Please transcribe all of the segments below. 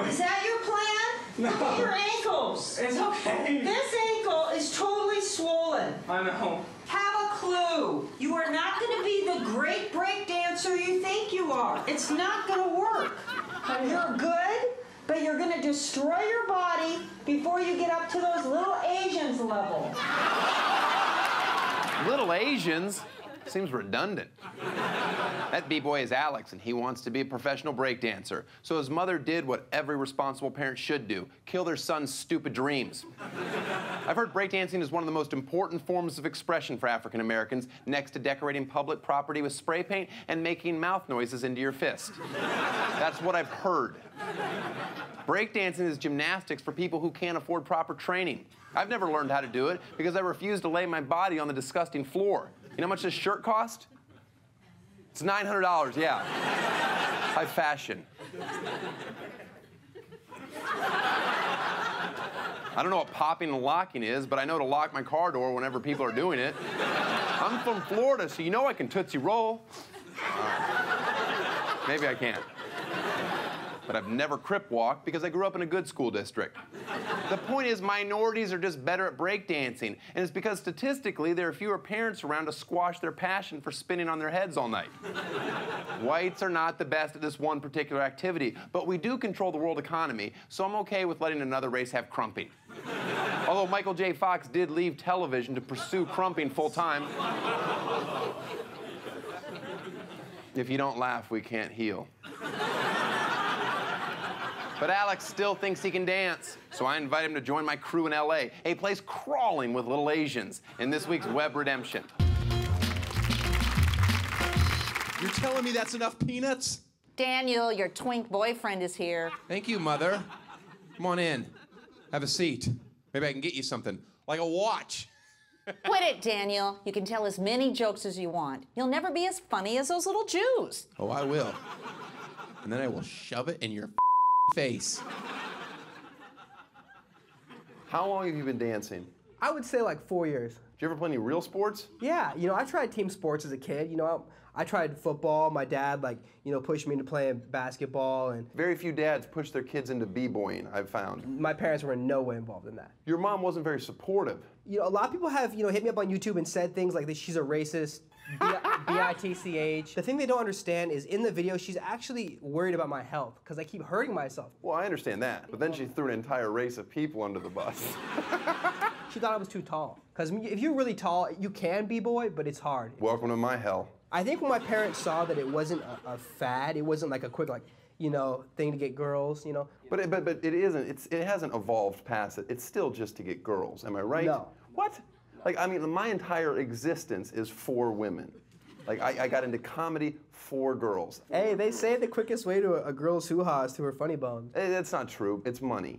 Is that your plan? No. Look at your ankles. It's okay. This ankle is totally swollen. I know. Have a clue. You are not going to be the great break dancer you think you are. It's not going to work. You're good, but you're going to destroy your body before you get up to those little Asians level. Little Asians? Seems redundant. That B-boy is Alex, and he wants to be a professional breakdancer. So his mother did what every responsible parent should do, kill their son's stupid dreams. I've heard breakdancing is one of the most important forms of expression for African Americans, next to decorating public property with spray paint and making mouth noises into your fist. That's what I've heard. Breakdancing is gymnastics for people who can't afford proper training. I've never learned how to do it because I refuse to lay my body on the disgusting floor. You know how much this shirt cost? It's $900, yeah. High fashion. I don't know what popping and locking is, but I know to lock my car door whenever people are doing it. I'm from Florida, so you know I can Tootsie Roll. Maybe I can't. But I've never crip walked because I grew up in a good school district. The point is minorities are just better at breakdancing, and it's because statistically there are fewer parents around to squash their passion for spinning on their heads all night. Whites are not the best at this one particular activity, but we do control the world economy, so I'm okay with letting another race have crumping. Although Michael J. Fox did leave television to pursue crumping full-time. If you don't laugh, we can't heal. But Alex still thinks he can dance, so I invite him to join my crew in LA, a place crawling with little Asians, in this week's Web Redemption. You're telling me that's enough peanuts? Daniel, your twink boyfriend is here. Thank you, Mother. Come on in. Have a seat. Maybe I can get you something, like a watch. Quit it, Daniel. You can tell as many jokes as you want. You'll never be as funny as those little Jews. Oh, I will. And then I will shove it in your face. How long have you been dancing? I would say like 4 years. Did you ever play any real sports? Yeah, you know, I tried team sports as a kid. You know, I tried football. My dad, like, you know, pushed me into playing basketball. And very few dads push their kids into b-boying, I've found. My parents were in no way involved in that. Your mom wasn't very supportive. You know, a lot of people have, you know, hit me up on YouTube and said things like that she's a racist, B-I-T-C-H. The thing they don't understand is in the video, she's actually worried about my health because I keep hurting myself. Well, I understand that, but then she threw an entire race of people under the bus. She thought I was too tall. Because if you're really tall, you can b-boy, but it's hard. Welcome to my hell. I think when my parents saw that it wasn't a fad, it wasn't like a quick, like, you know, thing to get girls, you know. But it isn't. It hasn't evolved past it. It's still just to get girls. Am I right? No. What? Like, I mean, my entire existence is for women. Like, I got into comedy for girls. Hey, they say the quickest way to a girl's hoo-ha is through her funny bone. That's not true. It's money.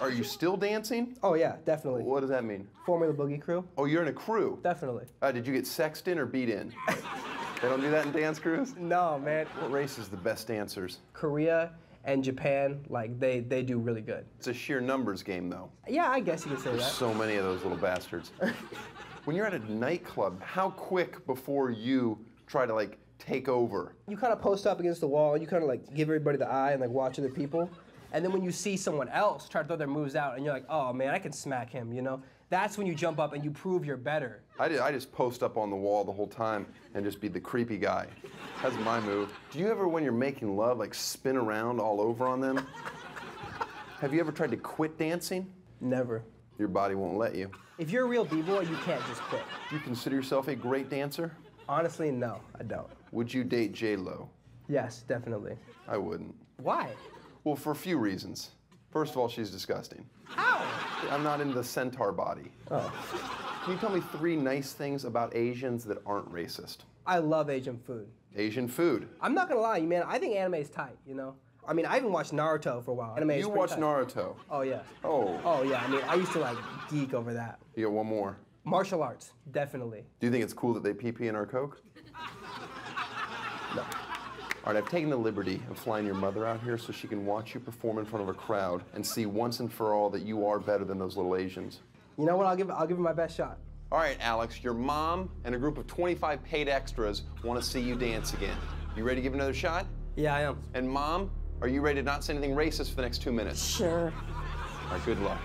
Are you still dancing? Oh, yeah, definitely. What does that mean? Formula Boogie Crew. Oh, you're in a crew? Definitely. Did you get sexed in or beat in? They don't do that in dance crews? No, man. What race is the best dancers? Korea and Japan, like, they do really good. It's a sheer numbers game, though. Yeah, I guess you could say that. There's so many of those little bastards. When you're at a nightclub, how quick before you try to, like, take over? You kind of post up against the wall, you kind of, like, give everybody the eye and, like, watch other people. And then when you see someone else try to throw their moves out, and you're like, oh, man, I can smack him, you know? That's when you jump up and you prove you're better. I just post up on the wall the whole time and just be the creepy guy. That's my move. Do you ever, when you're making love, like spin around all over on them? Have you ever tried to quit dancing? Never. Your body won't let you. If you're a real b-boy, you can't just quit. Do you consider yourself a great dancer? Honestly, no, I don't. Would you date J-Lo? Yes, definitely. I wouldn't. Why? Well, for a few reasons. First of all, she's disgusting. Ow! I'm not into the centaur body. Oh. Can you tell me three nice things about Asians that aren't racist? I love Asian food. Asian food? I'm not gonna lie to you, man. I think anime is tight, you know? I mean, I even watched Naruto for a while. Anime is pretty tight. You watched Naruto? Oh, yeah. Oh. Oh, yeah. I mean, I used to, like, geek over that. You got one more. Martial arts, definitely. Do you think it's cool that they pee-pee in our Coke? No. All right, I've taken the liberty of flying your mother out here so she can watch you perform in front of a crowd and see once and for all that you are better than those little Asians. You know what? I'll give it my best shot. All right, Alex, your mom and a group of 25 paid extras want to see you dance again. You ready to give another shot? Yeah, I am. And Mom, Are you ready to not say anything racist for the next 2 minutes? Sure. All right, good luck.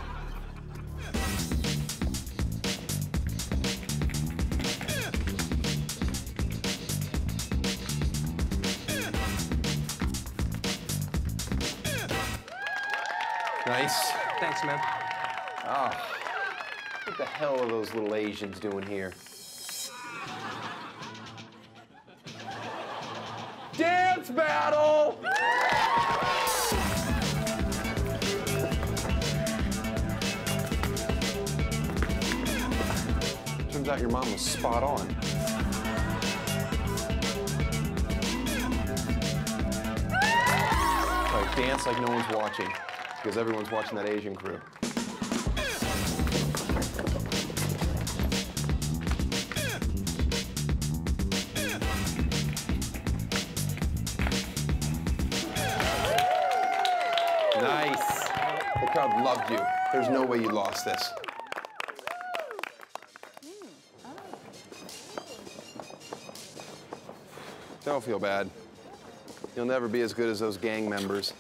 Nice. Thanks, man. Oh, what the hell are those little Asians doing here? Dance battle! Turns out your mom was spot on. Like, dance like no one's watching. Because everyone's watching that Asian crew. Nice. The crowd loved you. There's no way you lost this. Don't feel bad. You'll never be as good as those gang members.